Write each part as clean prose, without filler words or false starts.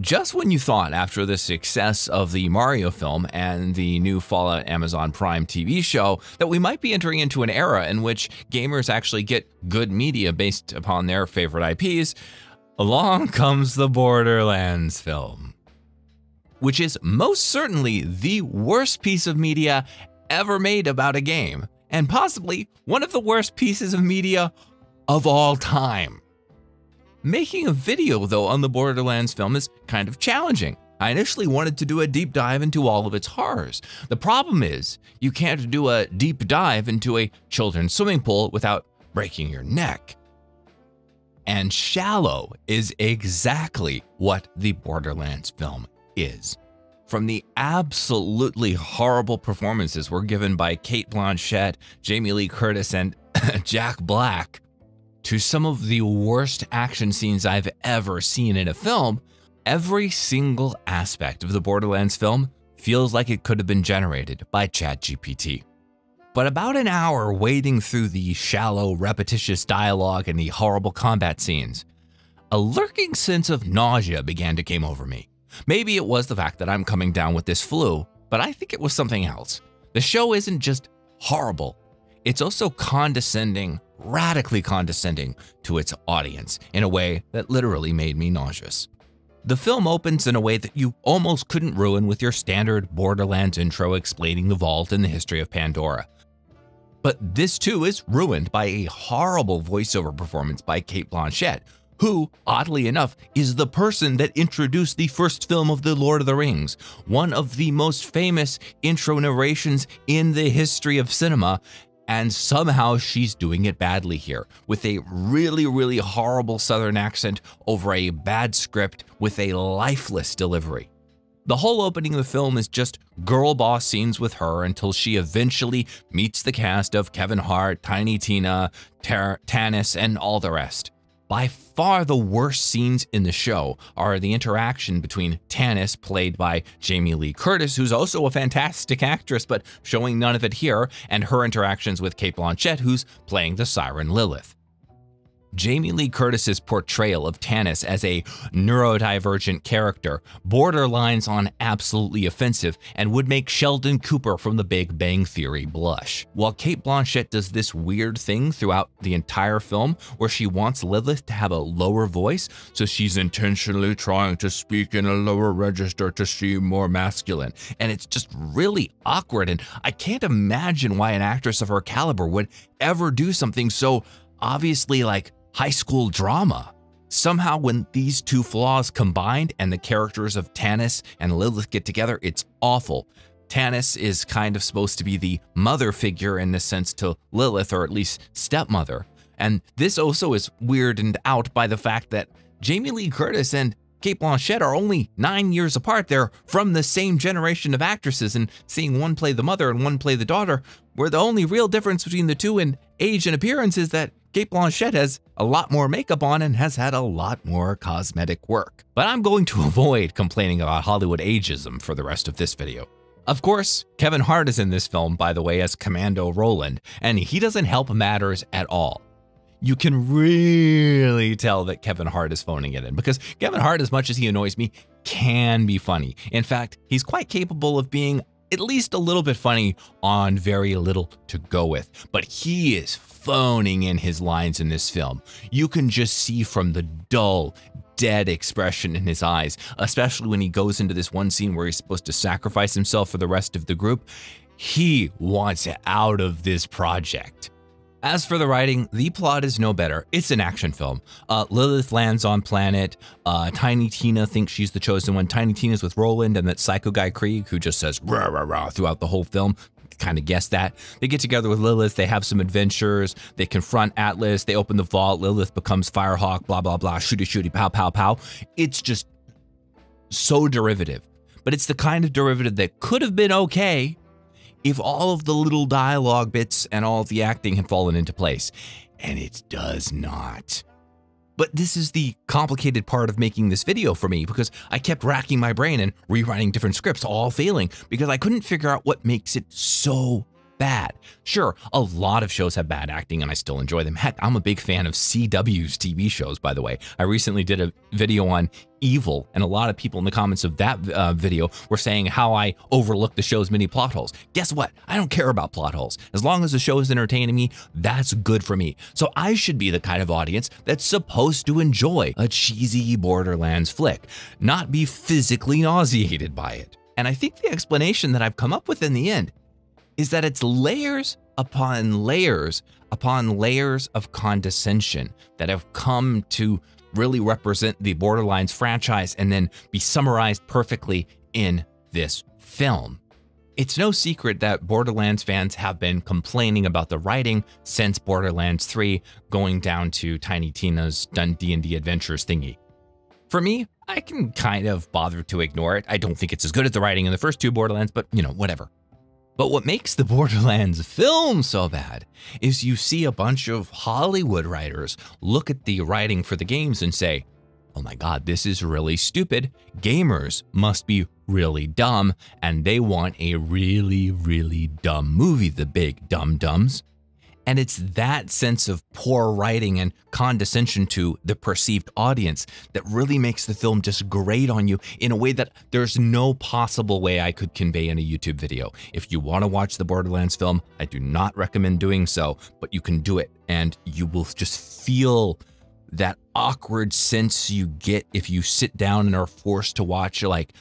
Just when you thought after the success of the Mario film and the new Fallout Amazon Prime TV show that we might be entering into an era in which gamers actually get good media based upon their favorite IPs, along comes the Borderlands film, which is most certainly the worst piece of media ever made about a game, and possibly one of the worst pieces of media of all time. Making a video, though, on the Borderlands film is kind of challenging. I initially wanted to do a deep dive into all of its horrors. The problem is, you can't do a deep dive into a children's swimming pool without breaking your neck. And shallow is exactly what the Borderlands film is. From the absolutely horrible performances were given by Cate Blanchett, Jamie Lee Curtis, and Jack Black, to some of the worst action scenes I've ever seen in a film, every single aspect of the Borderlands film feels like it could have been generated by ChatGPT. But about an hour wading through the shallow, repetitious dialogue and the horrible combat scenes, a lurking sense of nausea began to come over me. Maybe it was the fact that I'm coming down with this flu, but I think it was something else. The show isn't just horrible, it's also condescending, radically condescending to its audience in a way that literally made me nauseous. The film opens in a way that you almost couldn't ruin with your standard Borderlands intro explaining the vault and the history of Pandora. But this too is ruined by a horrible voiceover performance by Cate Blanchett, who, oddly enough, is the person that introduced the first film of The Lord of the Rings, one of the most famous intro narrations in the history of cinema, and somehow she's doing it badly here, with a really, really horrible Southern accent over a bad script with a lifeless delivery. The whole opening of the film is just girl boss scenes with her until she eventually meets the cast of Kevin Hart, Tiny Tina, Tannis, and all the rest. By far the worst scenes in the show are the interaction between Tannis, played by Jamie Lee Curtis, who's also a fantastic actress, but showing none of it here, and her interactions with Cate Blanchett, who's playing the siren Lilith. Jamie Lee Curtis's portrayal of Tannis as a neurodivergent character borderlines on absolutely offensive and would make Sheldon Cooper from The Big Bang Theory blush. While Cate Blanchett does this weird thing throughout the entire film where she wants Lilith to have a lower voice, so she's intentionally trying to speak in a lower register to seem more masculine, and it's just really awkward, and I can't imagine why an actress of her caliber would ever do something so obviously like high school drama. Somehow when these two flaws combined and the characters of Tannis and Lilith get together, it's awful. Tannis is kind of supposed to be the mother figure in the sense to Lilith, or at least stepmother. And this also is weirded out by the fact that Jamie Lee Curtis and Cate Blanchett are only 9 years apart. They're from the same generation of actresses, and seeing one play the mother and one play the daughter, where the only real difference between the two in age and appearance is that Cate Blanchett has a lot more makeup on and has had a lot more cosmetic work. But I'm going to avoid complaining about Hollywood ageism for the rest of this video. Of course, Kevin Hart is in this film, by the way, as Commando Roland, and he doesn't help matters at all. You can really tell that Kevin Hart is phoning it in, because Kevin Hart, as much as he annoys me, can be funny. In fact, he's quite capable of being at least a little bit funny on very little to go with, but he is phoning in his lines in this film. You can just see from the dull, dead expression in his eyes, especially when he goes into this one scene where he's supposed to sacrifice himself for the rest of the group. He wants out of this project. As for the writing, the plot is no better. It's an action film. Lilith lands on planet. Tiny Tina thinks she's the chosen one. Tiny Tina's with Roland and that psycho guy Krieg, who just says rah, rah, rah throughout the whole film. Kind of guessed that. They get together with Lilith. They have some adventures. They confront Atlas. They open the vault. Lilith becomes Firehawk, blah, blah, blah, shooty, shooty, pow, pow, pow. It's just so derivative, but it's the kind of derivative that could have been okay if all of the little dialogue bits and all of the acting had fallen into place, and it does not. But this is the complicated part of making this video for me, because I kept racking my brain and rewriting different scripts, all failing, because I couldn't figure out what makes it so bad. Sure, a lot of shows have bad acting and I still enjoy them. Heck, I'm a big fan of CW's TV shows, by the way. I recently did a video on Evil, and a lot of people in the comments of that video were saying how I overlooked the show's many plot holes. Guess what? I don't care about plot holes. As long as the show is entertaining me, that's good for me. So I should be the kind of audience that's supposed to enjoy a cheesy Borderlands flick, not be physically nauseated by it. And I think the explanation that I've come up with in the end is that it's layers upon layers upon layers of condescension that have come to really represent the Borderlands franchise and then be summarized perfectly in this film. It's no secret that Borderlands fans have been complaining about the writing since Borderlands 3, going down to Tiny Tina's D&D Adventures thingy. For me, I can kind of bother to ignore it. I don't think it's as good as the writing in the first two Borderlands, but you know, whatever. But what makes the Borderlands film so bad is you see a bunch of Hollywood writers look at the writing for the games and say, oh my God, this is really stupid. Gamers must be really dumb, and they want a really, really dumb movie, the big dum-dums. And it's that sense of poor writing and condescension to the perceived audience that really makes the film just grate on you in a way that there's no possible way I could convey in a YouTube video. If you want to watch the Borderlands film, I do not recommend doing so, but you can do it, and you will just feel that awkward sense you get if you sit down and are forced to watch like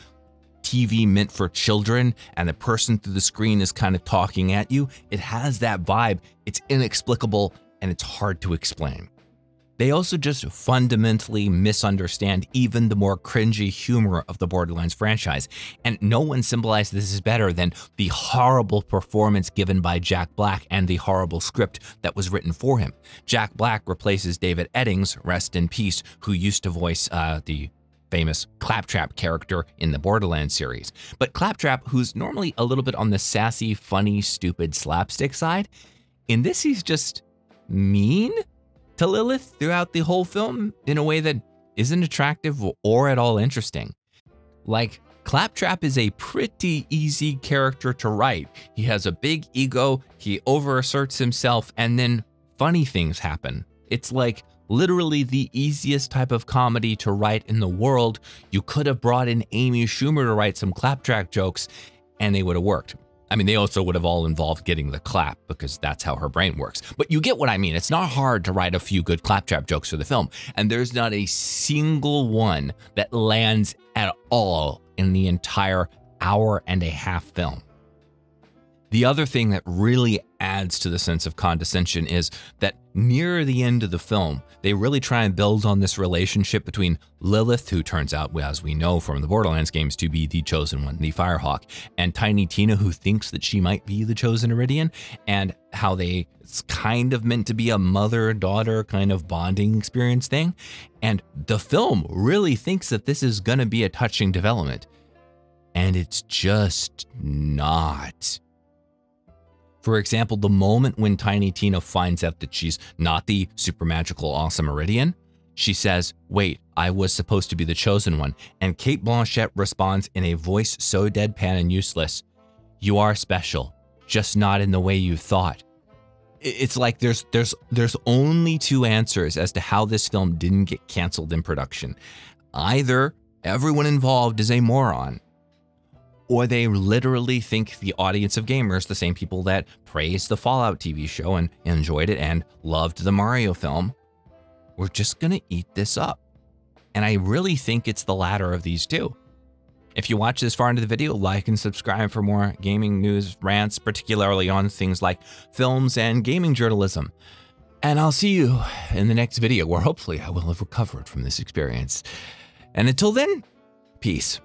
TV meant for children, and the person through the screen is kind of talking at you. It has that vibe. It's inexplicable and it's hard to explain. They also just fundamentally misunderstand even the more cringy humor of the Borderlands franchise, and no one symbolized this is better than the horrible performance given by Jack Black and the horrible script that was written for him. Jack Black replaces David Eddings, rest in peace, who used to voice the famous Claptrap character in the Borderlands series. But Claptrap, who's normally a little bit on the sassy, funny, stupid slapstick side, in this he's just mean to Lilith throughout the whole film in a way that isn't attractive or at all interesting. Like, Claptrap is a pretty easy character to write. He has a big ego, he overasserts himself, and then funny things happen. It's like literally the easiest type of comedy to write in the world. You could have brought in Amy Schumer to write some Claptrap jokes and they would have worked. I mean, they also would have all involved getting the clap because that's how her brain works. But you get what I mean. It's not hard to write a few good Claptrap jokes for the film, and there's not a single one that lands at all in the entire hour-and-a-half film. The other thing that really adds to the sense of condescension is that near the end of the film, they really try and build on this relationship between Lilith, who turns out, as we know from the Borderlands games, to be the Chosen One, the Firehawk, and Tiny Tina, who thinks that she might be the Chosen Iridian, and how they, it's kind of meant to be a mother-daughter kind of bonding experience thing. And the film really thinks that this is going to be a touching development, and it's just not. For example, the moment when Tiny Tina finds out that she's not the super magical awesome Iridian, she says, wait, I was supposed to be the Chosen One. And Cate Blanchett responds in a voice so deadpan and useless, you are special, just not in the way you thought. It's like there's only two answers as to how this film didn't get canceled in production. Either everyone involved is a moron, or they literally think the audience of gamers, the same people that praised the Fallout TV show and enjoyed it and loved the Mario film, were just gonna eat this up. And I really think it's the latter of these two. If you watch this far into the video, like and subscribe for more gaming news rants, particularly on things like films and gaming journalism. And I'll see you in the next video, where hopefully I will have recovered from this experience. And until then, peace.